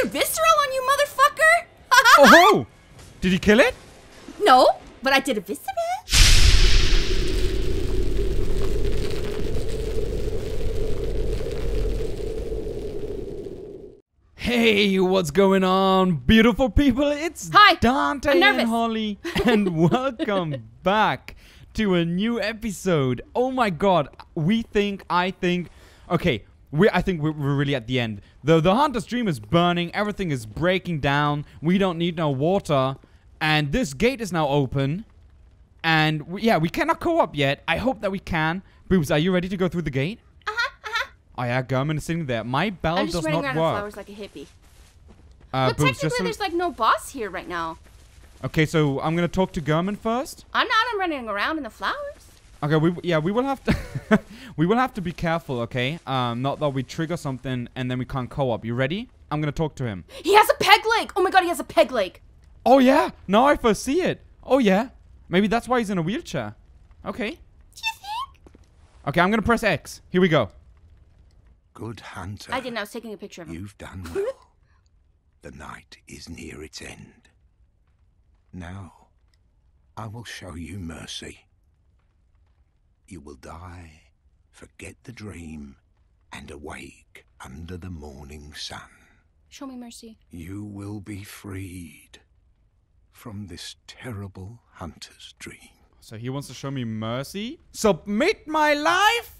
Mr. Visceral on you, motherfucker! Oh-ho! Did he kill it? No, but I did a visceral. Hey, what's going on, beautiful people? It's Dante and Holly, and welcome back to a new episode. Oh my god, I think we're really at the end. The Hunter's Dream is burning, everything is breaking down, we don't need no water, and this gate is now open, and we cannot co-op yet. I hope that we can. Boobs, are you ready to go through the gate? Oh yeah, Gehrman is sitting there. My bell does not work. I'm just running around in flowers like a hippie. But technically there's like no boss here right now. Okay, so I'm gonna talk to Gehrman first. I'm running around in the flowers. Okay, we will have to be careful, okay? Not that we trigger something and then we can't co-op. You ready? I'm gonna talk to him. He has a peg leg! Oh my god, he has a peg leg! Oh yeah! Now I first see it. Oh yeah. Maybe that's why he's in a wheelchair. Okay. Do you think? Okay, I'm gonna press X. Here we go. Good hunter. I didn't. I was taking a picture of him. You've done well. The night is near its end. Now, I will show you mercy. You will die, forget the dream, and awake under the morning sun. Show me mercy. You will be freed from this terrible hunter's dream. So he wants to show me mercy? Submit my life?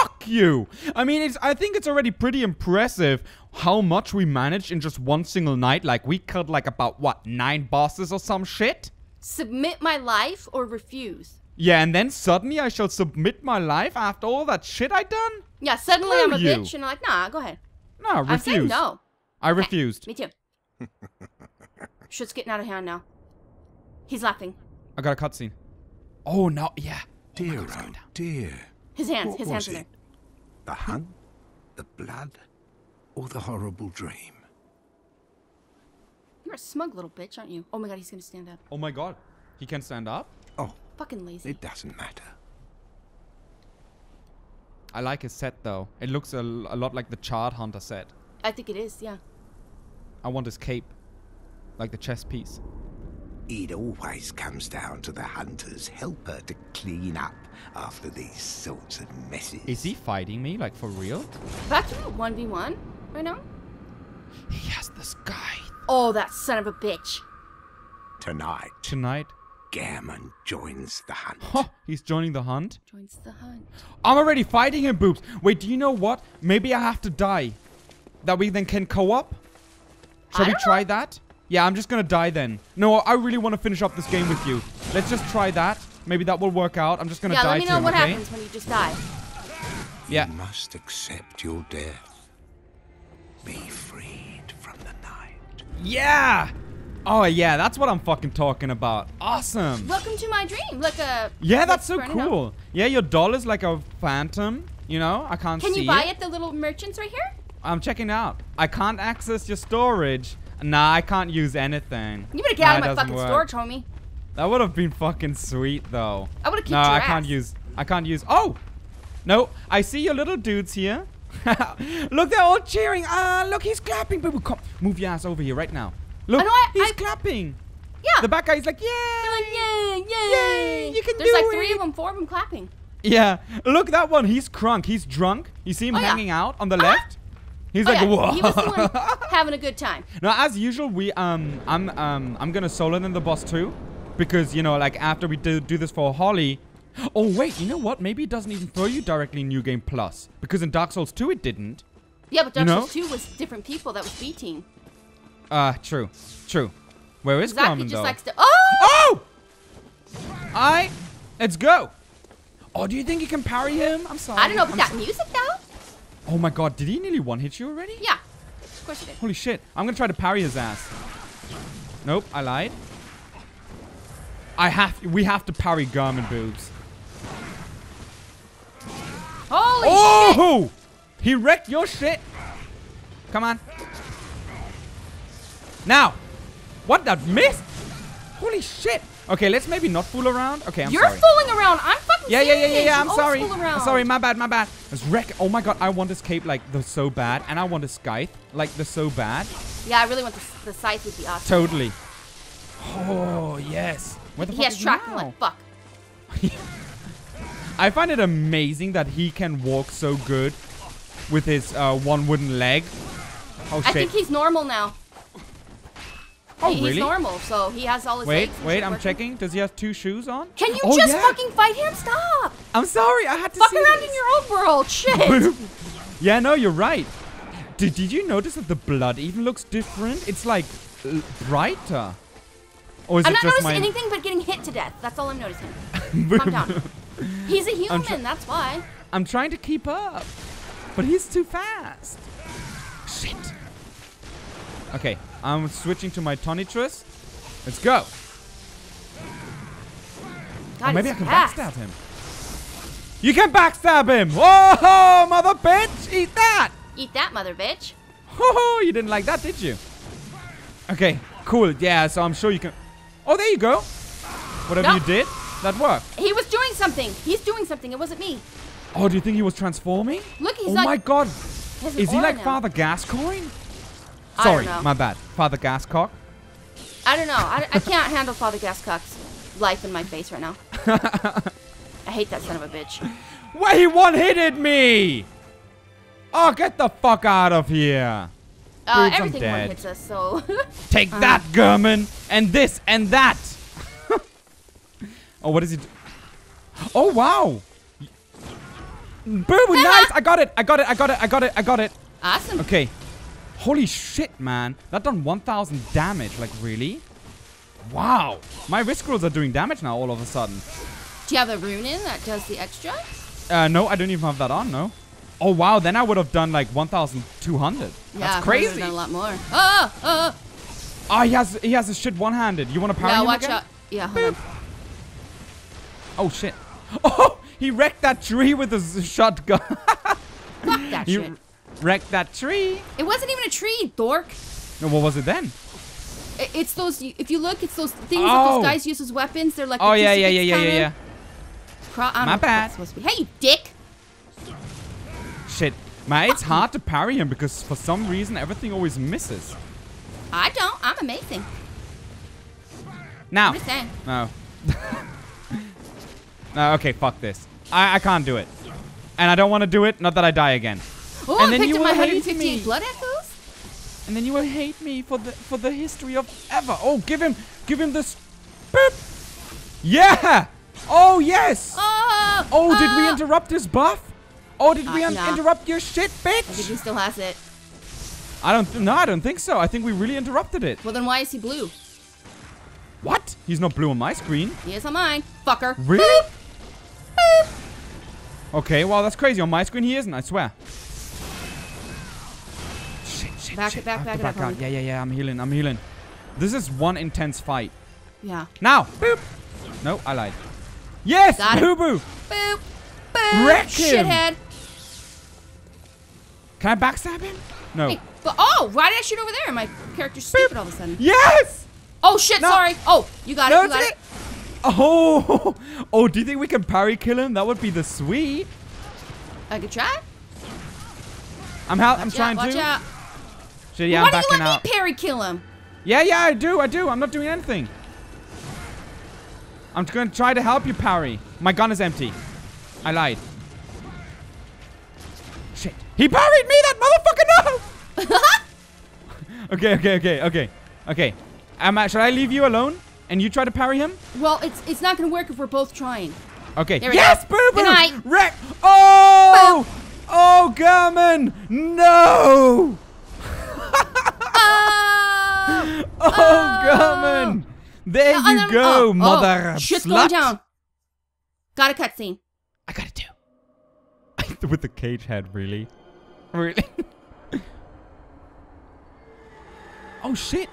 Fuck you! I mean, I think it's already pretty impressive how much we managed in just one single night. Like, we killed like about, what, 9 bosses or some shit? Submit my life or refuse. Yeah, and then suddenly I shall submit my life after all that shit I done? Yeah, suddenly I'm a bitch and I'm like, nah, go ahead. No, refuse. I'm saying no. I refused. Me too. Shit's getting out of hand now. He's laughing. I got a cutscene. Oh, no, yeah. Dear, oh dear. His hands are there. The hunt, the blood, or the horrible dream? You're a smug little bitch, aren't you? Oh my god, he's gonna stand up. Oh my god, he can stand up? Oh. Fucking lazy. It doesn't matter. I like his set though. It looks a lot like the Charred Hunter set. I think it is, yeah. I want his cape. Like the chest piece. It always comes down to the hunter's helper to clean up after these sorts of messes. Is he fighting me? Like, for real? That's 1v1 right now? He has this guy. Oh, that son of a bitch. Tonight? Gehrman joins the hunt. Oh, he's joining the hunt? Joins the hunt. I'm already fighting him, boobs. Wait, do you know what? Maybe I have to die. That we then can co-op? Shall we try that? Yeah, I'm just gonna die then. No, I really want to finish up this game with you. Let's just try that. Maybe that will work out. I'm just gonna die to him, okay? Yeah, let me know what happens when you just die. Yeah. You must accept your death. Be freed from the night. Yeah! Oh, yeah, that's what I'm fucking talking about. Awesome! Welcome to my dream. Like a... Yeah, that's so cool. Yeah, your doll is like a phantom. You know, I can't see it. Can you buy it, the little merchants right here? I'm checking out. I can't access your storage. Nah, I can't use anything. You better get out of my fucking storage, homie. That would have been fucking sweet, though. I would have kicked your ass. No, I can't use. Oh, no! I see your little dudes here. Look, they're all cheering. Look, he's clapping. But come, move your ass over here right now. Look, he's clapping. Yeah. The back guy's like, yay! They're like, yay! You can do it. There's like 3 of them, 4 of them clapping. Yeah. Look, that one. He's crunk. He's drunk. You see him hanging out on the left. He's like, whoa. He was the one having a good time. Now, as usual, I'm gonna solo them the boss too, because you know, like after we do this for Holly. Oh wait, you know what? Maybe it doesn't even throw you directly in New Game Plus, because in Dark Souls 2 it didn't. Yeah, but Dark Souls 2 was different people. That was B Team. True. Where is Gehrman, though? Likes to let's go. Oh, do you think you can parry him? I'm sorry. I don't know, but that music though. Oh my god, did he nearly one-hit you already? Yeah, of course he did. Holy shit, I'm gonna try to parry his ass. Nope, I lied. We have to parry Gehrman, boobs. Holy shit! Oh! He wrecked your shit! Come on. Now! What the missed? Holy shit! Okay, let's maybe not fool around. Okay, You're fooling around! I'm fucking serious. I'm sorry. I'm sorry, my bad. Let's wreck. Oh my god, I want this cape like so bad. And I want this scythe like so bad. Yeah, I really want the scythe would be awesome. Totally. Oh, yes. Where the fuck is he now? Fuck. I find it amazing that he can walk so good with his one wooden leg. Oh, shit. I think he's normal now. Oh, really? He's normal, so he has all his legs. Wait, I'm checking. Does he have two shoes on? Can you just fucking fight him? Stop! I'm sorry, I had to see around in your own world, shit! Yeah, no, you're right. Did you notice that the blood even looks different? It's like brighter. Or is it just I'm not noticing anything but getting hit to death. That's all I'm noticing. Calm down. He's a human, that's why. I'm trying to keep up, but he's too fast. Shit. Okay, I'm switching to my Tonitrus. Let's go. God, maybe I can backstab him. You can backstab him! Oh, mother bitch! Eat that! Eat that, mother bitch. Oh, you didn't like that, did you? Okay, cool. Yeah, so I'm sure you can... Oh, there you go. Whatever you did, that worked. He was doing something. He's doing something. It wasn't me. Oh, do you think he was transforming? Look, he's like... Oh, my God. Is he like Father Gascoigne? Sorry, my bad. Father Gascock? I don't know. I can't handle Father Gascock's life in my face right now. I hate that son of a bitch. Wait, he one-hitted me! Oh, get the fuck out of here. Dude, everything one-hits us, so... Take that, Gehrman! And this, and that! Oh, what is it? Oh, wow! Boo, nice! I got it! Awesome. Okay. Holy shit, man. That done 1,000 damage. Like, really? Wow. My wrist rolls are doing damage now all of a sudden. Do you have a rune in that does the extra? No, I don't even have that on, no. Oh, wow. Then I would have done, like, 1,200. Yeah, that's crazy. I would have done a lot more. Oh, he has his shit one-handed. You want to parry him again? Watch out. Yeah, hold on. Oh, shit. Oh, he wrecked that tree with his shotgun. Fuck that shit. Wrecked that tree. It wasn't even a tree, dork. No, what was it then? It's those. If you look, it's those things that those guys use as weapons. They're like. Oh yeah. My bad. Hey, you dick. Shit, man, it's hard to parry him because for some reason everything always misses. I don't. I'm amazing. Now. No. No. Okay, fuck this. I can't do it, and I don't want to do it. Not that I die again. Oh, I picked up my 115 blood echoes. And then you will hate me for the history of ever. Oh, give him this. Boop. Yeah. Oh yes. Oh, did we interrupt his buff? Oh, did we interrupt your shit, bitch? I think he still has it. I don't think so. I think we really interrupted it. Well, then why is he blue? What? He's not blue on my screen. He is on mine, fucker. Really? Boop. Boop. Okay. Well, that's crazy. On my screen, he isn't. I swear. Back it up. Yeah, I'm healing. This is one intense fight. Yeah. Now! Boop! No, I lied. Yes! Boo-boo! Boop! Boop! Wreck him! Shithead! Can I backstab him? No. Hey, but, oh! Why did I shoot over there? My character's stupid all of a sudden. Yes! Oh, shit, no. Sorry! Oh, you got it, you got it. Oh! Oh, do you think we can parry kill him? That would be the sweet. I could try. I'm trying to. Watch out. Shit, yeah, why do you let me parry kill him? Yeah, I do. I'm not doing anything. I'm going to try to help you parry. My gun is empty. I lied. Shit. He parried me, that motherfucker, no! Okay. Should I leave you alone and you try to parry him? Well, it's not going to work if we're both trying. Okay. Yes, boo-boo! Good night. Oh! Boop. Oh, Gehrman! No! Oh, Gehrman! There you go, mother slut! Shit's going down. Got a cutscene. I got it too. With the cage head, really? Really? Oh, shit.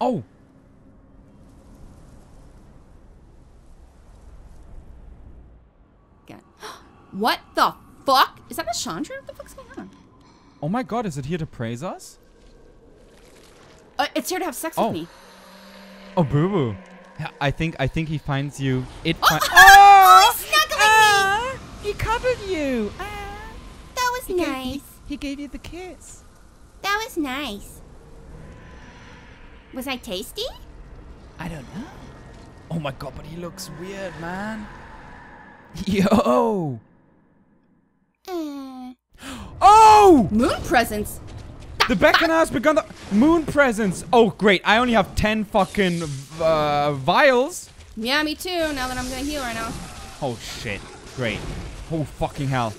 Oh. God. What the fuck? Is that a Chandra? What the fuck's going on? Oh my God, is it here to praise us? It's here to have sex with me. Oh, boo-boo. I think he finds you. He snuggled with me. He covered you. That was nice. He gave you the kiss. That was nice. Was I tasty? I don't know. Oh my god, but he looks weird, man. Yo! Oh! Moon Presence! The beckon has begun the Moon Presence! Oh great, I only have 10 fucking vials. Yeah, me too, now that I'm gonna heal right now. Oh shit, great. Oh fucking hell.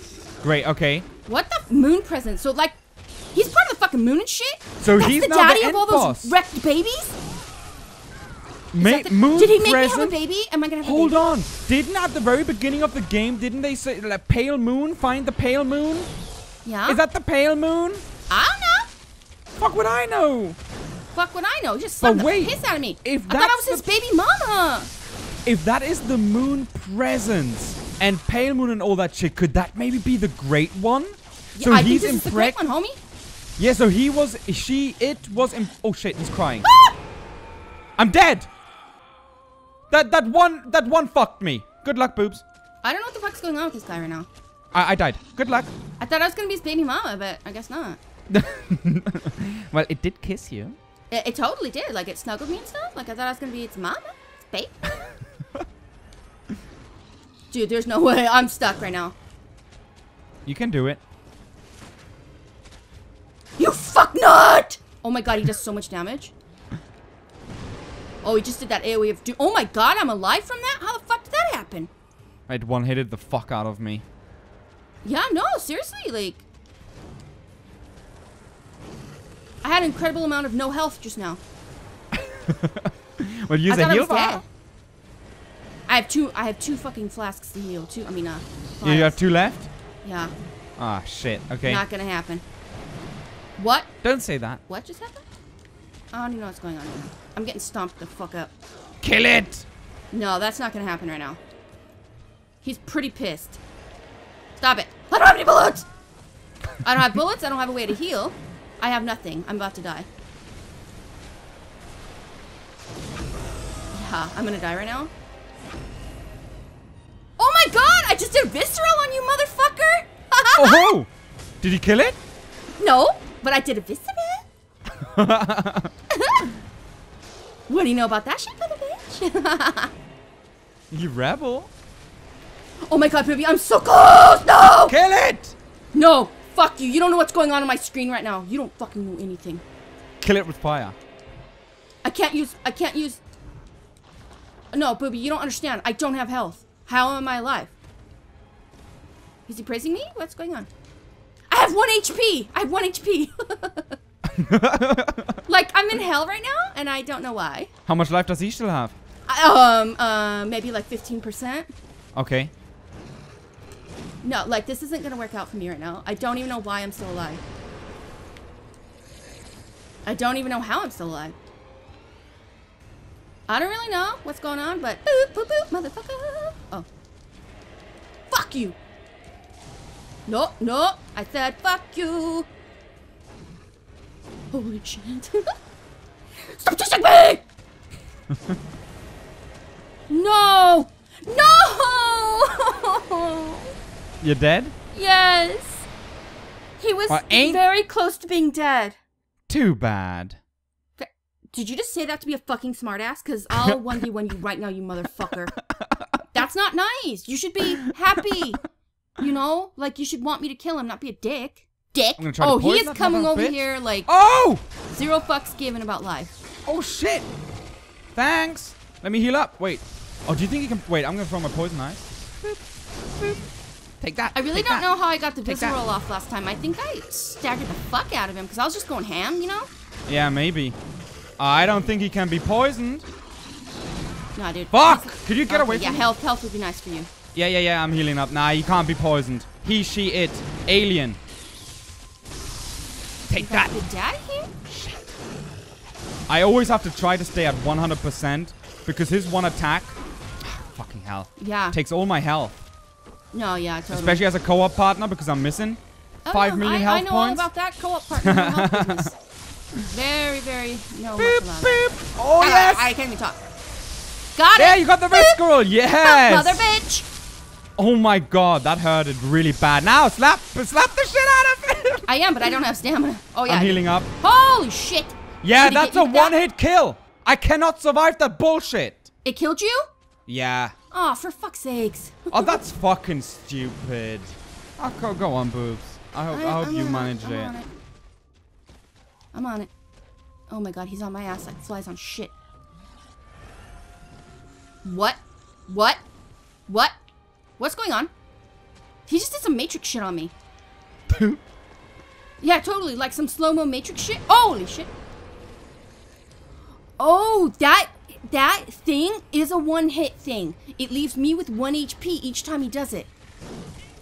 Great, okay. What the Moon Presence? So like, he's part of the fucking moon and shit? So that's he's the daddy of all those wrecked babies? Did he make me have a baby? Am I gonna have a baby? Hold on! Didn't at the very beginning of the game, didn't they say like, pale moon? Find the pale moon? Yeah? Is that the pale moon? I don't know! Fuck would I know? Fuck would I know? He just slapped the piss out of me! I thought I was his baby mama! If that is the Moon Presence, and pale moon and all that shit, could that maybe be the great one? Yeah, so I think this is the great one, homie! Yeah, so he was, oh shit, he's crying. Ah! I'm dead! That one fucked me. Good luck, boobs. I don't know what the fuck's going on with this guy right now. I died. Good luck. I thought I was gonna be his baby mama, but I guess not. Well, it did kiss you. It totally did. Like, it snuggled me and stuff. Like, I thought I was gonna be its mama, its babe. Dude, there's no way. I'm stuck right now. You can do it. You fuck nut! Oh my god, he does so much damage. Oh, he just did that AoE of doom. Oh my god, I'm alive from that? How the fuck did that happen? It one-hitted the fuck out of me. Yeah, no, seriously, like... I had an incredible amount of no health just now. Well, use a heal bar. I have two fucking flasks to heal. Flasks. You have two left? Yeah. Ah, shit, okay. Not gonna happen. What? Don't say that. What just happened? I don't even know what's going on right now. I'm getting stomped the fuck up. Kill it! No, that's not gonna happen right now. He's pretty pissed. Stop it! I don't have any bullets! I don't have bullets, I don't have a way to heal. I have nothing. I'm about to die. Yeah, I'm gonna die right now. Oh my god! I just did visceral on you, motherfucker! Oh-ho! Did he kill it? No, but I did a visceral. What do you know about that shit, little bitch? You rebel. Oh my god, baby, I'm so close! No! Kill it! No, fuck you. You don't know what's going on my screen right now. You don't fucking know anything. Kill it with fire. I can't use... No, booby, you don't understand. I don't have health. How am I alive? Is he praising me? What's going on? I have 1 HP! I have 1 HP! Like, I'm in hell right now, and I don't know why. How much life does he still have? Maybe like 15%. Okay. No, like, this isn't gonna work out for me right now. I don't even know why I'm still alive. I don't even know how I'm still alive. I don't really know what's going on, but... Boop, boop, boop, motherfucker! Oh. Fuck you! No, no, I said fuck you! Holy shit. Stop chasing me! No! No! You're dead? Yes. He was very close to being dead. Too bad. Did you just say that to be a fucking smartass? Because I'll 1v1 you right now, you motherfucker. That's not nice. You should be happy. You know? Like, you should want me to kill him, not be a dick. Dick. Oh, he is coming over here like zero fucks given about life. Oh shit! Thanks. Let me heal up. Wait. Oh, do you think he can? Wait, I'm gonna throw my poison ice. Boop, boop. Take that. I really don't know how I got the visceral off last time. I think I staggered the fuck out of him because I was just going ham, you know? Yeah, maybe. I don't think he can be poisoned. Nah, dude. Fuck! Could you get away from me? Yeah, health would be nice for you. Yeah. I'm healing up. Nah, you can't be poisoned. He, she, it, alien. Take that! Big daddy here? Shit. I always have to try to stay at 100% because his one attack, fucking hell, takes all my health. No, yeah, totally. Especially as a co-op partner because I'm missing 5 million health points. I know all about that co-op partner. Very, very boop, boop. Oh yes! I can't even talk. Got it! Yeah, you got the red squirrel. Yes! Mother bitch! Oh my god, that hurted really bad. Now slap the shit out of it! I am, but I don't have stamina. Oh, yeah. I'm healing up. Holy shit. Yeah, that's a one-hit kill. I cannot survive that bullshit. It killed you? Yeah. Oh, for fuck's sakes. Oh, that's fucking stupid. Oh, go on, boobs. I hope you manage it. I'm on it. Oh my god, he's on my ass like flies on shit. What? What? What? What's going on? He just did some Matrix shit on me. Yeah, totally, like some slow-mo Matrix shit. Holy shit. Oh, that thing is a one-hit thing. It leaves me with 1 HP each time he does it.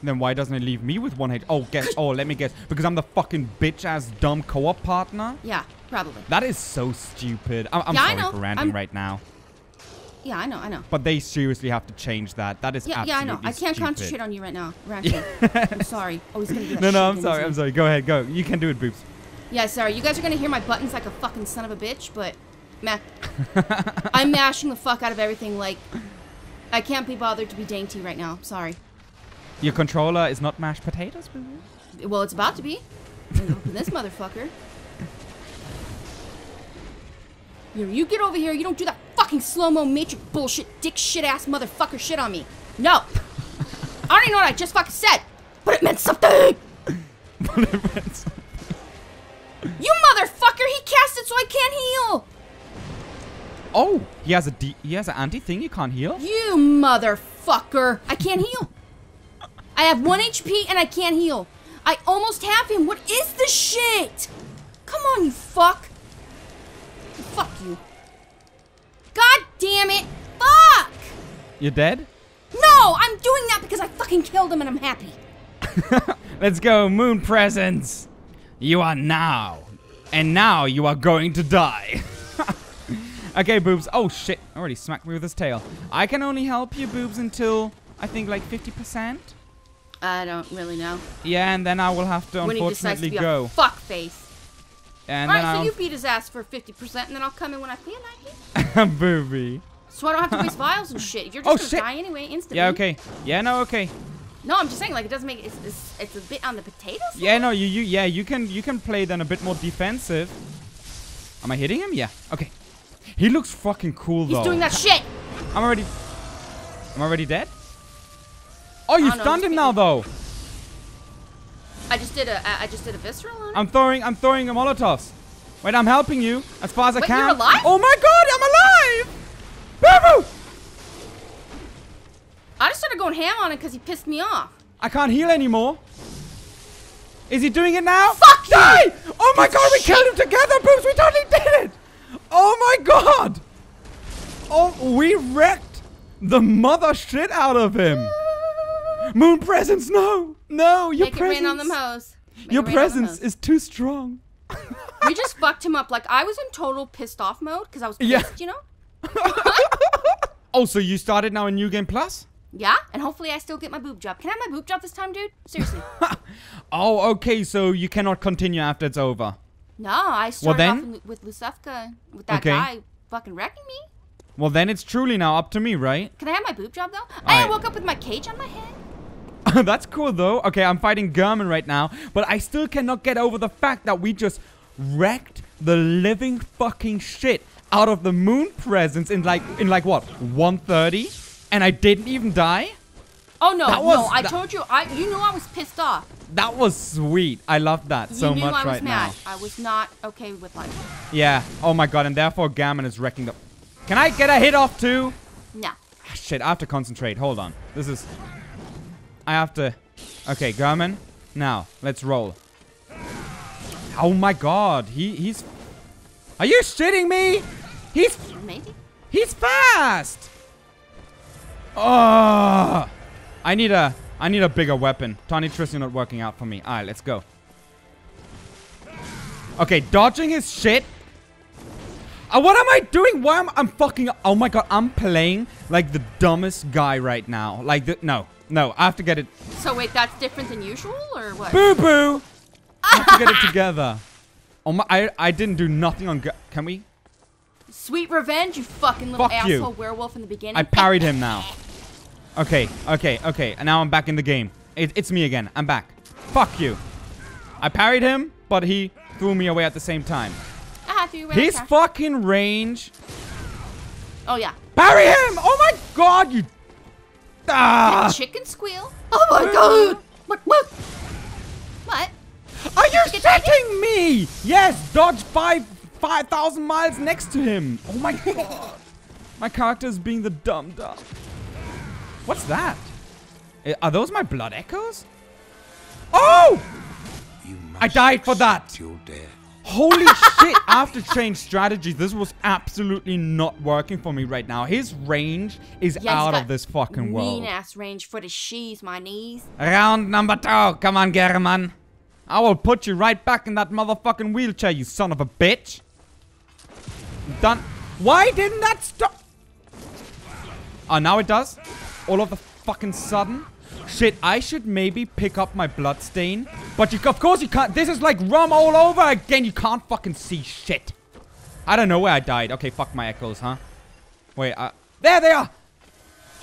Then why doesn't it leave me with 1 HP? Oh, guess. Oh, let me guess. Because I'm the fucking bitch-ass dumb co-op partner? Yeah, probably. That is so stupid. I'm sorry for ranting right now. Yeah, I know. But they seriously have to change that. That is absolutely stupid. Yeah, I know. I can't concentrate on you right now, ranting. I'm sorry. Oh, he's gonna do that shit. No, I'm sorry. Go ahead, go. You can do it, boobs. Yeah, sorry. You guys are gonna hear my buttons like a fucking son of a bitch, but... Meh. I'm mashing the fuck out of everything, like... I can't be bothered to be dainty right now. Sorry. Your controller is not mashed potatoes, baby? Well, it's about to be. Open this motherfucker. You get over here. You don't do that fucking slow-mo Matrix bullshit, dick shit-ass motherfucker shit on me. No. I don't even know what I just fucking said. But it meant something. You motherfucker. He cast it so I can't heal. Oh, he has an anti-thing you can't heal? You motherfucker. I can't heal. I have 1 HP and I can't heal. I almost have him. What is this shit? Come on, you fuck. Fuck you. God damn it. Fuck! You're dead? No, I'm doing that because I fucking killed him and I'm happy. Let's go, Moon Presence. You are now. And now you are going to die. Okay, boobs. Oh, shit. Already smacked me with his tail. I can only help you, boobs, until I think like 50%. I don't really know. Yeah, and then I will have to unfortunately go. A fuck face. And all right, so you beat his ass for 50%, and then I'll come in when I feel like it. Booby. So I don't have to waste vials and shit. You're just gonna die anyway instantly. Yeah, okay. Yeah, no, okay. No, I'm just saying, like, it doesn't make it's a bit on the potatoes. Yeah, no, you can play then a bit more defensive. Am I hitting him? Yeah. Okay. He looks fucking cool though. He's doing that shit. I'm already dead. Oh, you stunned him now though. I just did a visceral on him. I'm throwing a Molotovs. Wait, I'm helping you as far as I can. You're alive? Oh my god, I'm alive! Boo-boo! I just started going ham on him because he pissed me off. I can't heal anymore. Is he doing it now? Fuck Die! You! Oh my god, we killed him together, boobs! We totally did it! Oh my god! Oh, we wrecked the mother shit out of him. Moon Presence, no! No, your presence. Make it rain on them hoes. Your presence is too strong. We just fucked him up. Like, I was in total pissed off mode because I was pissed, you know? Oh, so you started now in New Game Plus? Yeah, and hopefully I still get my boob job. Can I have my boob job this time, dude? Seriously. Oh, okay, so you cannot continue after it's over. No, I started off with Lusefka, with that guy fucking wrecking me. Well, then it's truly now up to me, right? Can I have my boob job, though? I woke up with my cage on my head. That's cool, though. Okay, I'm fighting Gehrman right now, but I still cannot get over the fact that we just wrecked the living fucking shit out of the Moon Presence in like what, 130? And I didn't even die? Oh, no, no, I told you, you know I was pissed off. That was sweet. I loved that so much right now. You knew I was mad. I was not okay with life. Yeah, oh my god, and therefore Gehrman is wrecking the... Can I get a hit off, too? No. Ah, shit, I have to concentrate. Hold on. This is... I have to... Okay, Gehrman. Now, let's roll. Oh my god, he's... Are you shitting me? He's... Maybe. He's fast! Oh! I need a bigger weapon. Tiny Tristan not working out for me. Alright, let's go. Okay, dodging his shit. What am I doing? Why am I... I'm fucking... Oh my god, I'm playing like the dumbest guy right now. Like the... No. No, I have to get it. So wait, that's different than usual, or what? Boo boo! I have to get it together. Oh my! I didn't do nothing on. Can we? Sweet revenge, you fucking little asshole werewolf in the beginning. I parried him now. Okay, and now I'm back in the game. It's me again. I'm back. Fuck you. I parried him, but he threw me away at the same time. His fucking range. Oh, yeah. Parry him! Oh, my God, you... Ah. Chicken squeal. Oh, my God. What? What? Are you shitting me? Yes, dodge 5,000 miles next to him. Oh, my God. My character is being the dumb dumb. What's that? Are those my blood echoes? Oh! I died for that. Holy shit, I have to change strategy. This was absolutely not working for me right now. His range is out of this fucking world. Mean ass range for the she's my knees. Round number 2. Come on, Gehrman. I will put you right back in that motherfucking wheelchair, you son of a bitch. Done. Why didn't that stop? Oh, now it does. All of the fucking sudden. Shit, I should maybe pick up my bloodstain. But you, of course you can't. This is like rum all over again. You can't fucking see shit. I don't know where I died. Okay, fuck my echoes, huh? Wait, there they are.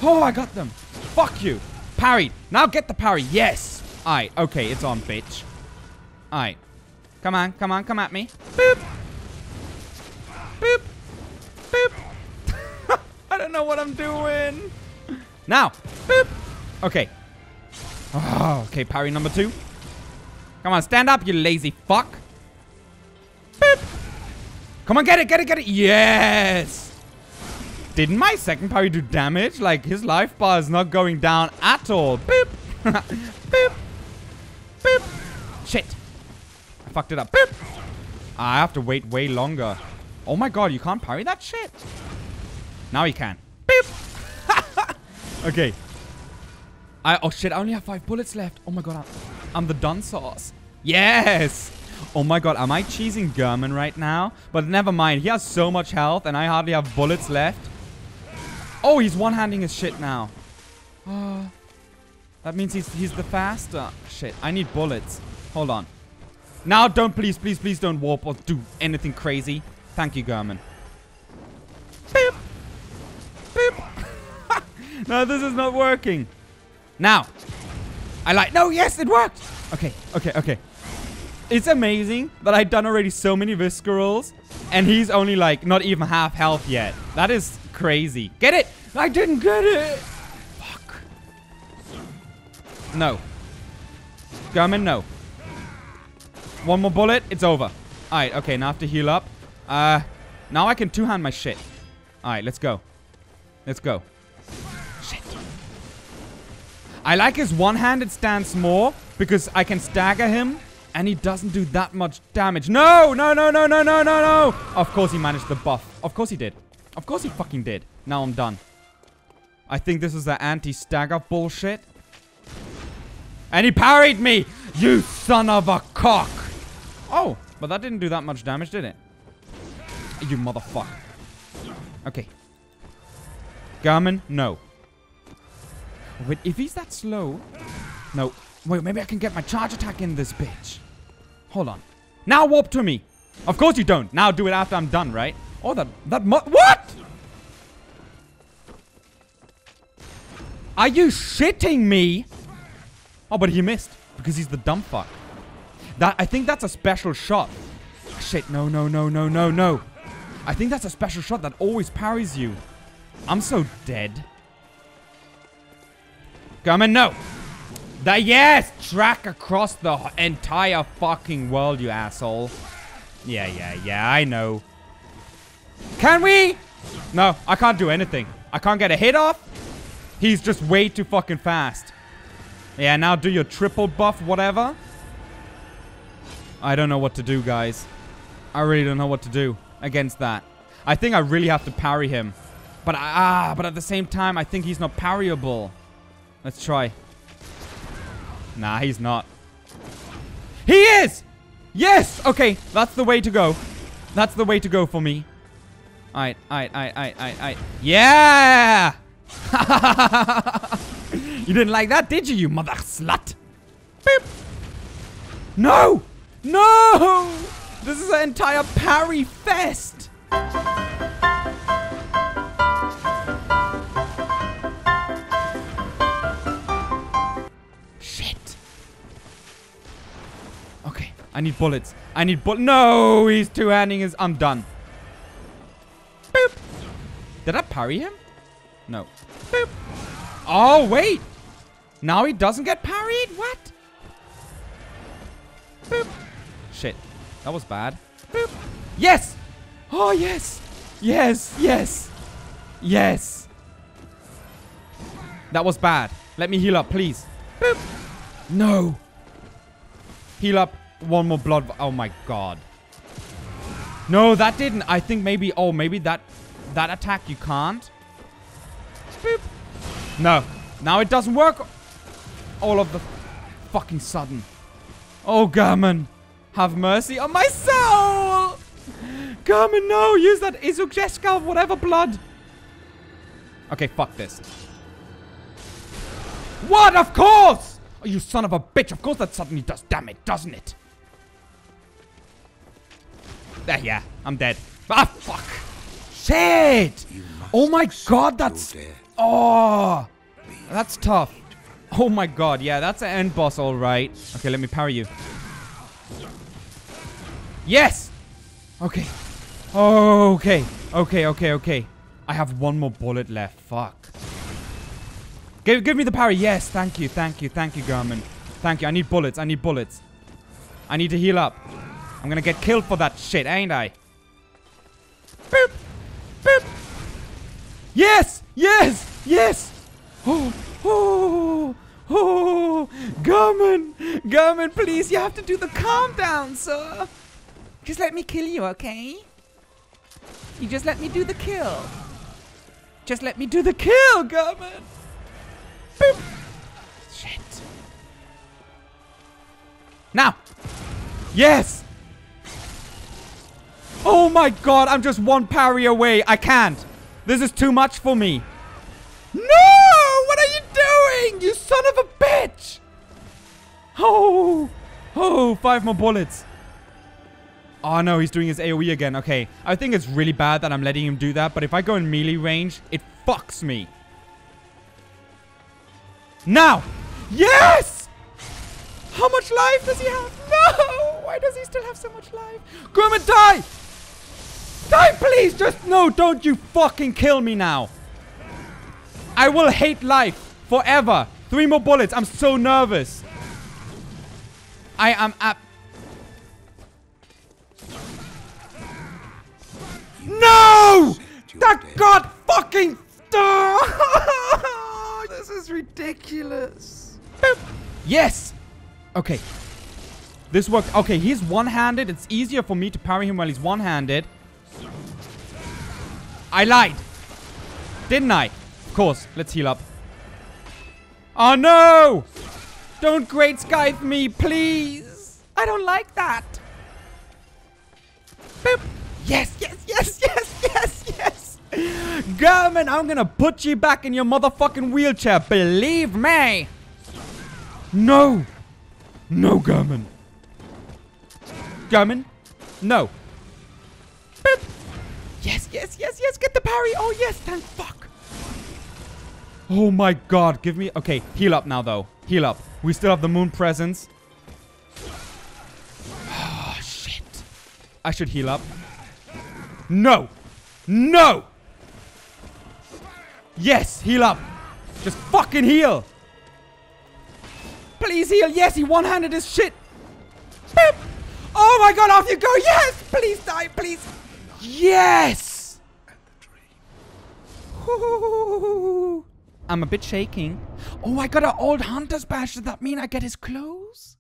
Oh, I got them. Fuck you. Parried. Now get the parry. Yes. Alright, okay, it's on, bitch. Alright. Come on, come on, come at me. Boop. Boop. Boop. I don't know what I'm doing. Now. Boop. Okay. Oh, okay, parry number 2. Come on, stand up, you lazy fuck. Boop. Come on, get it, get it, get it. Yes. Didn't my second parry do damage? Like, his life bar is not going down at all. Boop. Boop. Boop. Shit. I fucked it up. Boop. I have to wait way longer. Oh my God, you can't parry that shit? Now you can. Boop. Okay. Oh shit, I only have 5 bullets left. Oh my God, I'm the done sauce. Yes! Oh my God, am I cheesing Gehrman right now? But never mind, he has so much health and I hardly have bullets left. Oh, he's one-handing his shit now. Oh, that means he's the faster. Shit, I need bullets. Hold on. Now don't, please, please, please don't warp or do anything crazy. Thank you, Gehrman. Boop! Boop! No, this is not working. Now, I like, no, yes, it worked. Okay, okay, okay. It's amazing that I've done already so many viscerals and he's only like not even half health yet. That is crazy. Get it? I didn't get it. Fuck. No. Gehrman, no. One more bullet, it's over. All right, okay, now I have to heal up. Now I can two-hand my shit. All right, let's go. Let's go. I like his one-handed stance more because I can stagger him and he doesn't do that much damage. No, no, no, no, no, no, no, no. Of course he managed the buff. Of course he did. Of course he fucking did. Now I'm done. I think this is the anti-stagger bullshit. And he parried me, you son of a cock. Oh, but that didn't do that much damage, did it? You motherfucker. Okay. Gehrman, no. Wait, if he's that slow... No. Wait, maybe I can get my charge attack in this bitch. Hold on. Now warp to me. Of course you don't. Now do it after I'm done, right? Oh, what? Are you shitting me? Oh, but he missed. Because he's the dumb fuck. I think that's a special shot. Shit, no, no, no, no, no, no. I think that's a special shot that always parries you. I'm so dead. Gehrman, no. Yes, track across the entire fucking world, you asshole. Yeah, yeah, yeah, I know. Can we? No, I can't do anything. I can't get a hit off. He's just way too fucking fast. Yeah, now do your triple buff, whatever. I don't know what to do, guys. I really don't know what to do against that. I think I really have to parry him. But, but at the same time, I think he's not parryable. Let's try. Nah, he's not. He is! Yes! Okay, that's the way to go. That's the way to go for me. Alright, alright, alright, alright, alright, alright. Yeah! You didn't like that, did you mother slut? Beep. No! No! This is an entire parry fest! Okay. I need bullets. I need bullets. No, he's two-handing his. I'm done. Boop. Did I parry him? No. Boop. Oh, wait. Now he doesn't get parried? What? Boop. Shit. That was bad. Boop. Yes. Oh, yes. Yes. Yes. Yes. That was bad. Let me heal up, please. Boop. No. Heal up. One more blood. Oh, my God. No, that didn't. I think maybe. Oh, maybe that attack you can't. Boop. No. Now it doesn't work. All of the fucking sudden. Oh, Gehrman. Have mercy on my soul. Gehrman, no. Use that Izujeska, whatever blood. Okay, fuck this. What? Of course. Oh, you son of a bitch. Of course that suddenly does damage, doesn't it? There, yeah. I'm dead. Ah, fuck. Shit. Oh, my God. That's... Oh. That's tough. Oh, my God. Yeah, that's an end boss, all right. Okay, let me parry you. Yes. Okay. Okay. Okay, okay, okay. I have one more bullet left. Fuck. Give me the parry. Yes, thank you, thank you, thank you, Gehrman. Thank you. I need bullets. I need bullets. I need to heal up. I'm gonna get killed for that shit, ain't I? Boop. Boop. Yes. Yes. Yes. Oh. Oh. Oh. Gehrman. Gehrman, please. You have to do the calm down, sir. Just let me kill you, okay? You just let me do the kill. Just let me do the kill, Gehrman. Boop. Shit. Now. Yes. Oh my God. I'm just one parry away. I can't. This is too much for me. No. What are you doing? You son of a bitch. Oh. Oh. 5 more bullets. Oh no. He's doing his AoE again. Okay. I think it's really bad that I'm letting him do that. But if I go in melee range, it fucks me. Now! Yes! How much life does he have? No! Why does he still have so much life? Gehrman, die! Die, please! Just, no, don't you fucking kill me now. I will hate life forever. 3 more bullets. I'm so nervous. I am up. No! That god fucking... This is ridiculous. Boop. Yes. Okay. This worked. Okay, he's one-handed. It's easier for me to parry him while he's one-handed. I lied. Didn't I? Of course. Let's heal up. Oh, no. Don't great scythe me, please. I don't like that. Boop. Yes, yes, yes, yes, yes, yes. Gehrman, I'm gonna put you back in your motherfucking wheelchair. Believe me. No. No, Gehrman. Gehrman. No. Boop. Yes, yes, yes, yes. Get the parry. Oh, yes. Thank fuck. Oh, my God. Give me... Okay, heal up now, though. Heal up. We still have the Moon Presence. Oh, shit. I should heal up. No. No. Yes, heal up. Just fucking heal. Please heal. Yes, he one-handed his shit. Boop. Oh my God, off you go. Yes, please die, please. Yes. Ooh. I'm a bit shaking. Oh, I got an old hunter's badge. Does that mean I get his clothes?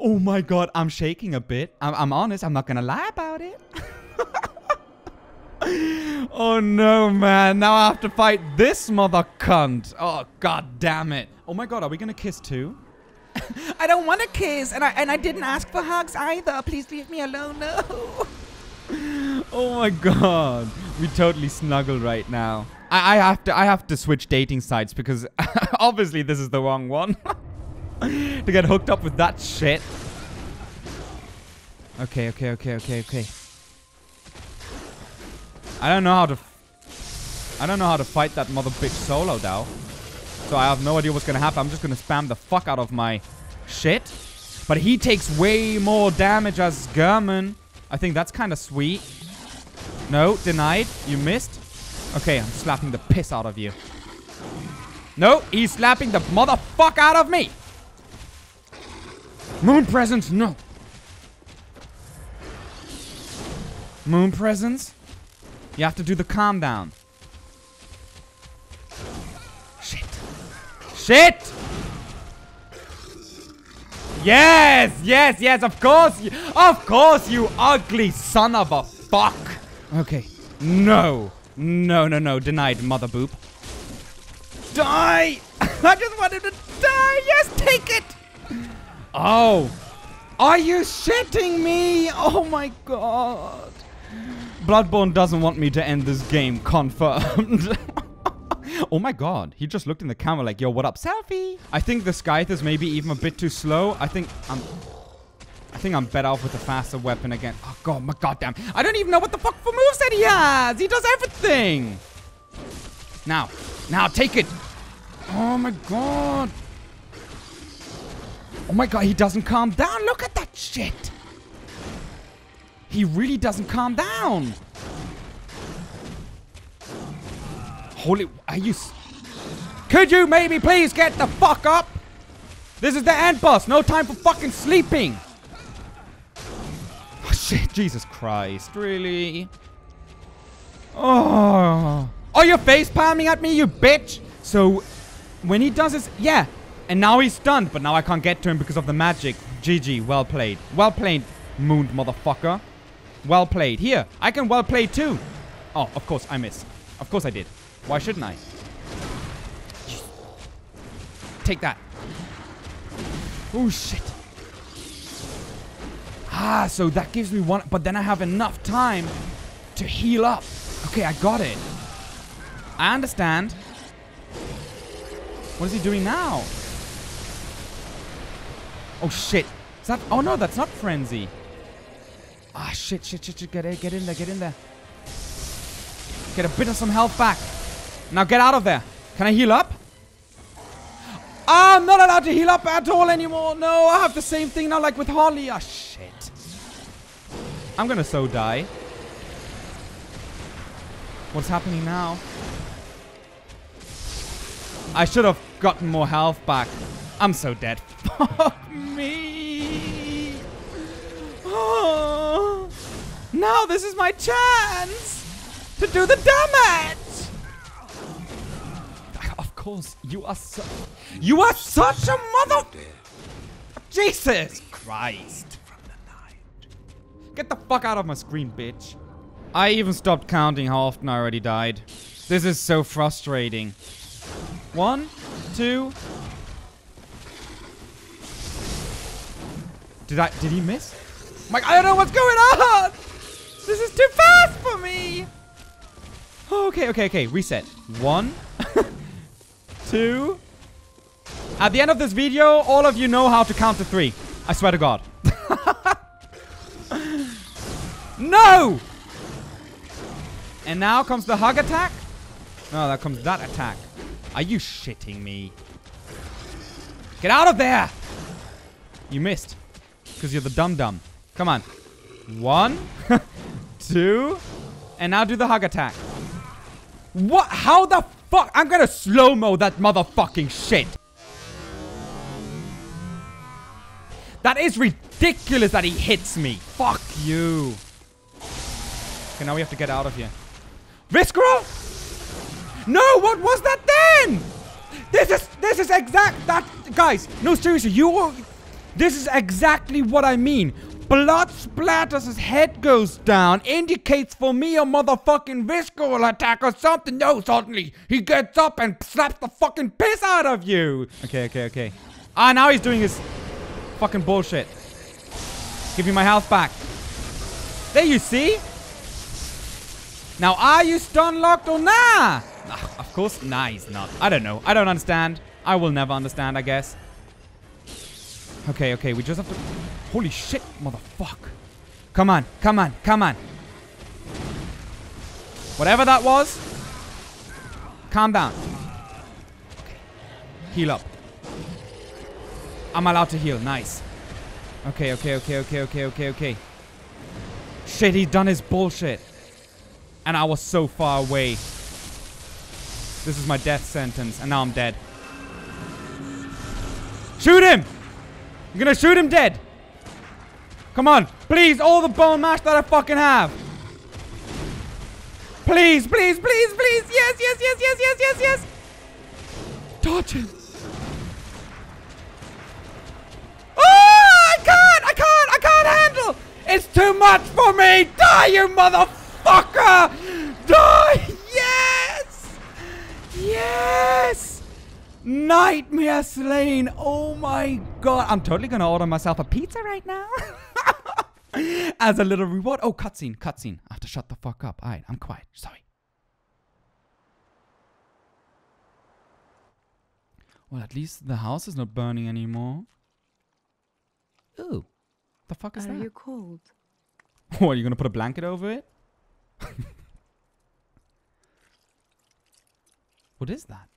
Oh my God, I'm shaking a bit. I'm honest. I'm not going to lie about it. Oh no, man. Now I have to fight this mother cunt. Oh, God damn it. Oh my God, are we gonna kiss too? I don't wanna kiss, and I didn't ask for hugs either. Please leave me alone, no. Oh my God. We totally snuggle right now. I have to switch dating sites because obviously this is the wrong one. To get hooked up with that shit. Okay, okay, okay, okay, okay. I don't know how to fight that mother bitch solo now. So I have no idea what's gonna happen. I'm just gonna spam the fuck out of my shit. But he takes way more damage as Gehrman. I think that's kind of sweet. No, denied. You missed. Okay, I'm slapping the piss out of you. No, he's slapping the motherfucker out of me. Moon Presence, no. Moon Presence? You have to do the calm down. Shit. Shit! Yes, yes, yes, of course. Of course, you ugly son of a fuck. Okay. No. No, no, no. Denied, mother boop. Die! I just wanted to die. Yes, take it. Oh. Are you shitting me? Oh my god. Bloodborne doesn't want me to end this game. Confirmed. Oh my god, he just looked in the camera like, yo, what up, selfie? I think the Scythe is maybe even a bit too slow. I think I'm better off with a faster weapon again. Oh god, my goddamn. I don't even know what the fuck for moveset he has. He does everything. Now, now, take it. Oh my god. Oh my god, he doesn't calm down. Look at that shit. He really doesn't calm down. Holy, are you... Could you maybe please get the fuck up? This is the end boss. No time for fucking sleeping. Oh, shit. Jesus Christ. Really? Oh. Oh, you're face palming at me, you bitch. So, when he does this... Yeah. And now he's stunned. But now I can't get to him because of the magic. GG. Well played. Well played, mooned motherfucker. Well played. Here. I can well play too. Oh, of course I missed. Of course I did. Why shouldn't I? Take that. Oh, shit. Ah, so that gives me one... But then I have enough time to heal up. Okay, I got it. I understand. What is he doing now? Oh, shit. Is that... Oh, no, that's not Frenzy. Ah, shit, shit, shit, shit. Get in there, get in there. Get a bit of some health back. Now get out of there. Can I heal up? Oh, I'm not allowed to heal up at all anymore. No, I have the same thing now like with Holly. Oh, shit. I'm gonna so die. What's happening now? I should have gotten more health back. I'm so dead. Fuck me. Oh. Now this is my chance to do the damage. Course, you are such a mother. Jesus Christ! Get the fuck out of my screen, bitch! I even stopped counting how often I already died. This is so frustrating. 1, 2. Did he miss? Mike, I don't know what's going on. This is too fast for me. Okay, okay, okay. Reset. 1. 2. At the end of this video, all of you know how to count to 3. I swear to God. No! And now comes the hug attack. No, that comes that attack. Are you shitting me? Get out of there! You missed. Because you're the dum-dum. Come on. 1, 2, and now do the hug attack. What? How the fuck? Fuck, I'm gonna slow-mo that motherfucking shit. That is ridiculous that he hits me. Fuck you. Okay, now we have to get out of here. Visceral? No, what was that then? This is exact, that, guys, no, seriously, this is exactly what I mean. Blood splatters, his head goes down, indicates for me a motherfucking visceral attack or something. No, suddenly he gets up and slaps the fucking piss out of you. Okay, okay, okay. Ah, now he's doing his fucking bullshit. Give you my health back. There you see. Now, are you stun locked or nah? Of course, nah, he's not. I don't know. I don't understand. I will never understand, I guess. Okay, okay, we just have to... Holy shit, motherfucker. Come on, come on, come on. Whatever that was, calm down. Okay. Heal up. I'm allowed to heal, nice. Okay. Shit, he done his bullshit. And I was so far away. This is my death sentence, and now I'm dead. Shoot him! You're gonna shoot him dead! Come on, please, all the bone mash that I fucking have! Please, please, please, please! Yes! Dodge him! Oh, I can't handle! It's too much for me! Die, you motherfucker! Die! Yes! Yes! Nightmare slain! Oh my god! I'm totally gonna order myself a pizza right now! As a little reward. Oh, cutscene. I have to shut the fuck up. Alright, I'm quiet. Sorry. Well, at least the house is not burning anymore. Ooh. The fuck is that? Are you cold? What, are you gonna put a blanket over it? What is that?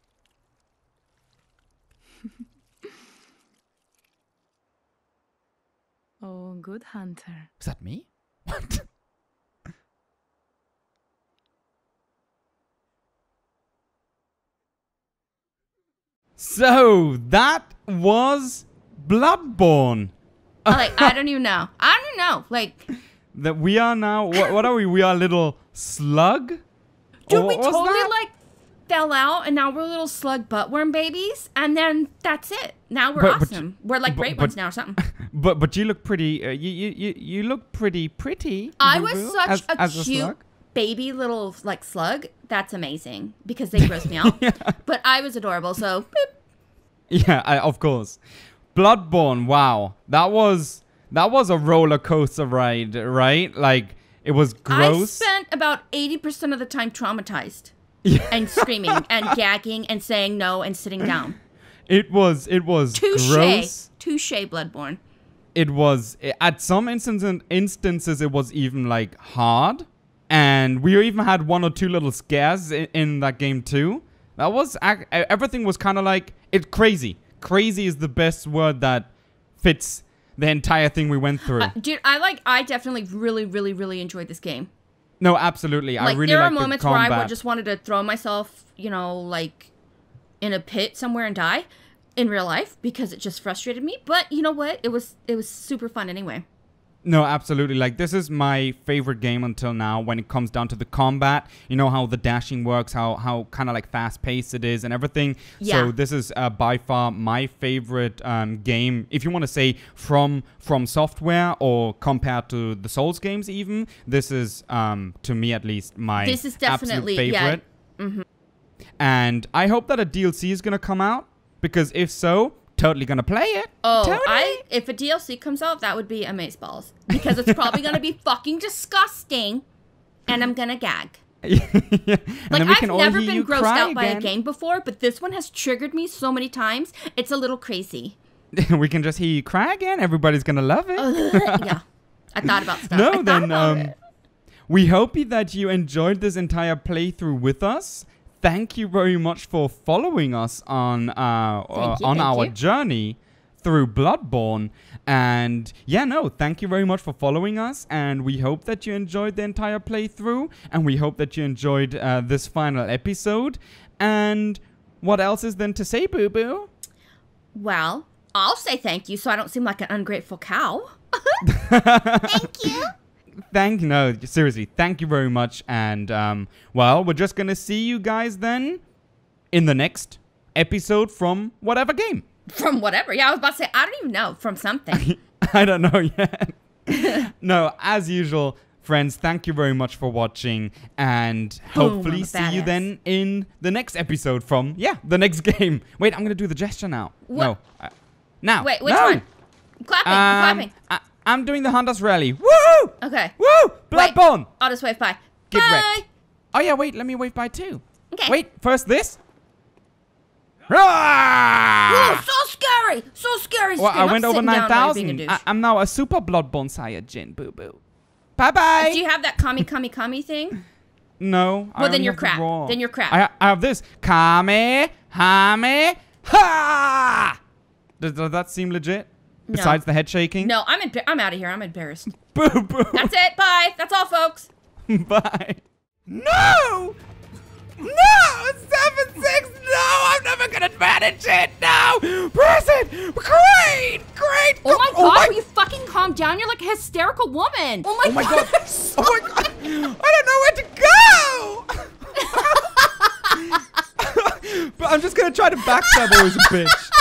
Oh, good hunter. Is that me? What? So, that was Bloodborne. Like, I don't even know. Like... That we are now... What are we? We are a little slug? Dude, we totally, like, fell out, and now we're little slug buttworm babies, and then that's it. Now we're awesome. We're, like, great ones now or something. But you look pretty. You look pretty. I was such a cute baby little like slug. That's amazing because they grossed me out. Yeah. But I was adorable. So. Boop. Yeah, of course. Bloodborne. Wow, that was a roller coaster ride, right? Like it was gross. I spent about 80% of the time traumatized, yeah. And screaming and gagging and saying no and sitting down. It was gross. Touche, Bloodborne. It was, at some instances, it was even, like, hard. And we even had one or two little scares in that game, too. That was, everything was kind of like, it's crazy. Crazy is the best word that fits the entire thing we went through. Dude, I definitely really enjoyed this game. No, absolutely. Like, I really liked the combat. There are moments where I just wanted to throw myself, you know, like, in a pit somewhere and die. In real life, because it just frustrated me. But you know what? It was super fun anyway. No, absolutely. Like, this is my favorite game until now when it comes down to the combat. You know how the dashing works, how kind of like fast-paced it is and everything. Yeah. So this is by far my favorite game. If you want to say from software or compared to the Souls games even, this is, to me at least, my absolute favorite. This is definitely, yeah. Mm-hmm. And I hope that a DLC is going to come out. Because if so, totally gonna play it. Oh, totally. If a DLC comes out, that would be amazeballs. Because it's probably gonna be fucking disgusting, and I'm gonna gag. Yeah. Like, I've never been grossed out by a game before, but this one has triggered me so many times. It's a little crazy. We can just hear you cry again. Everybody's gonna love it. Yeah, I thought about stuff. No, then we hope that you enjoyed this entire playthrough with us. Thank you very much for following us on our journey through Bloodborne. And yeah, no, thank you very much for following us. And we hope that you enjoyed the entire playthrough. And we hope that you enjoyed this final episode. And what else is then to say, Boo-Boo? Well, I'll say thank you so I don't seem like an ungrateful cow. Thank you. No, seriously, thank you very much. And, well, we're just going to see you guys then in the next episode from whatever game. From whatever. Yeah, I was about to say, I don't even know. From something. I don't know yet. No, as usual, friends, thank you very much for watching. And hopefully see you then in the next episode from, yeah, the next game. Wait, I'm going to do the gesture now. What? No. Now. Wait, which one? I'm clapping. I'm doing the Hunter's Rally. Woo! Okay. Woo! Bloodborne! I'll just wave bye. Get wrecked. Oh, yeah, wait. Let me wave bye, too. Okay. Wait. First this. Whoa, so scary. So scary. Well, I went over 9,000. I'm now a super Bloodborne Saiyajin, Boo-Boo. Bye-bye. Do you have that kami thing? No. Well, then you're crap. Then you're crap. I have this. Kami, hami, ha! Does that seem legit? Besides the head shaking? No, I'm out of here. I'm embarrassed. Boo, boo. That's it. Bye. That's all, folks. Bye. No! No! 7-6! No! I'm never gonna manage it! No! Present! Great! Great! Oh my god, will you fucking calm down? You're like a hysterical woman! Oh my god! Oh my god! I don't know where to go! But I'm just gonna try to backstab all this bitch.